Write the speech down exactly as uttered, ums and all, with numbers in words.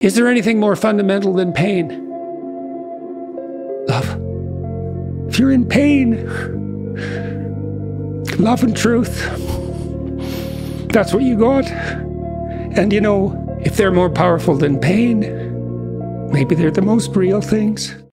Is there anything more fundamental than pain? Love. If you're in pain, love and truth, that's what you got. And you know, if they're more powerful than pain, maybe they're the most real things.